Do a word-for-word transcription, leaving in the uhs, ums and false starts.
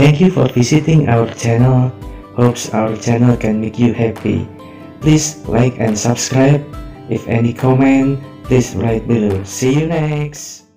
Thank you for visiting our channel. Hopes our channel can make you happy. Please like and subscribe. If any comment, please write below. See you next.